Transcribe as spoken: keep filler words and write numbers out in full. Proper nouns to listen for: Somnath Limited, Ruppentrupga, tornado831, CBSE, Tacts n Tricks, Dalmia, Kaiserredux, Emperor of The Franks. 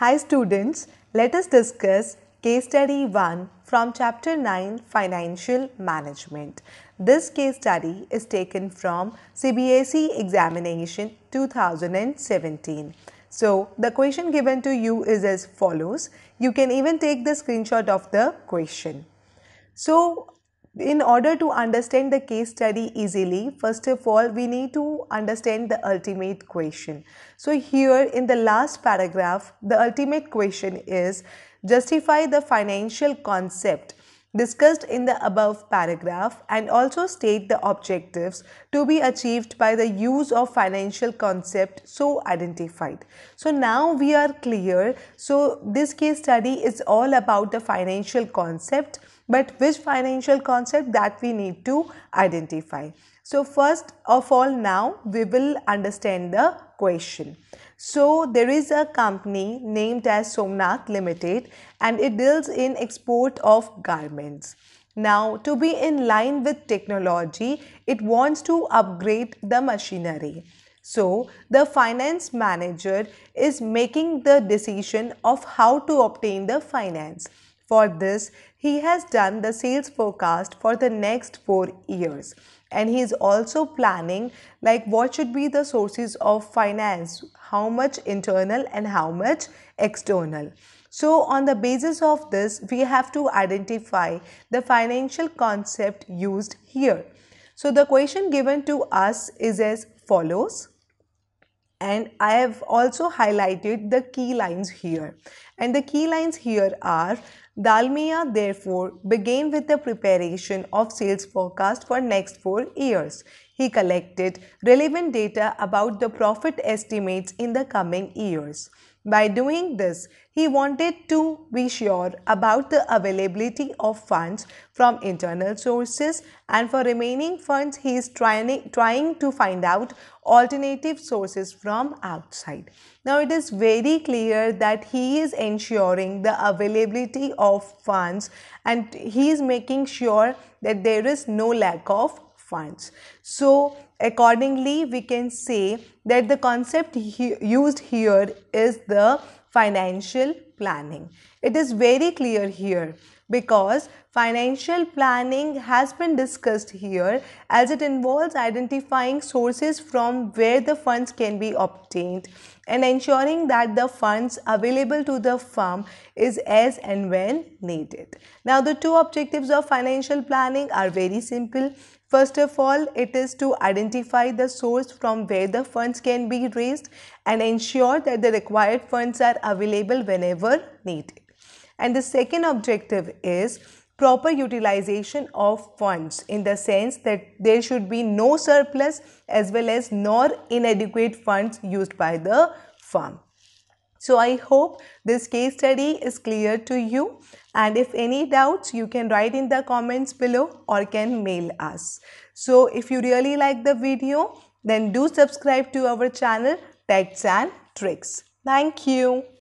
Hi students, let us discuss Case Study one from Chapter nine, Financial Management. This case study is taken from C B S E examination two thousand seventeen. So, the question given to you is as follows. You can even take the screenshot of the question. So, in order to understand the case study easily, first of all, we need to understand the ultimate question. So here in the last paragraph, the ultimate question is justify the financial concept discussed in the above paragraph and also state the objectives to be achieved by the use of financial concept so identified. So now we are clear. So this case study is all about the financial concept, but which financial concept that we need to identify. So first of all, now we will understand the question. So there is a company named as Somnath Limited and it deals in export of garments. Now to be in line with technology, it wants to upgrade the machinery. So the finance manager is making the decision of how to obtain the finance. For this, he has done the sales forecast for the next four years. And he is also planning like what should be the sources of finance, how much internal and how much external. So on the basis of this, we have to identify the financial concept used here. So the question given to us is as follows. And I have also highlighted the key lines here. And the key lines here are, Dalmia therefore began with the preparation of sales forecast for next four years. He collected relevant data about the profit estimates in the coming years. By doing this, he wanted to be sure about the availability of funds from internal sources, and for remaining funds, he is trying, trying to find out alternative sources from outside. Now, it is very clear that he is ensuring the availability of funds and he is making sure that there is no lack of funds. So, accordingly, we can say that the concept he used here is the financial planning. It is very clear here because financial planning has been discussed here as it involves identifying sources from where the funds can be obtained and ensuring that the funds available to the firm is as and when needed. Now, the two objectives of financial planning are very simple. First of all, it is to identify the source from where the funds can be raised and ensure that the required funds are available whenever needed. And the second objective is proper utilization of funds in the sense that there should be no surplus as well as nor inadequate funds used by the firm. So I hope this case study is clear to you, and if any doubts you can write in the comments below or can mail us. So if you really like the video, then do subscribe to our channel Tacts and Tricks. Thank you.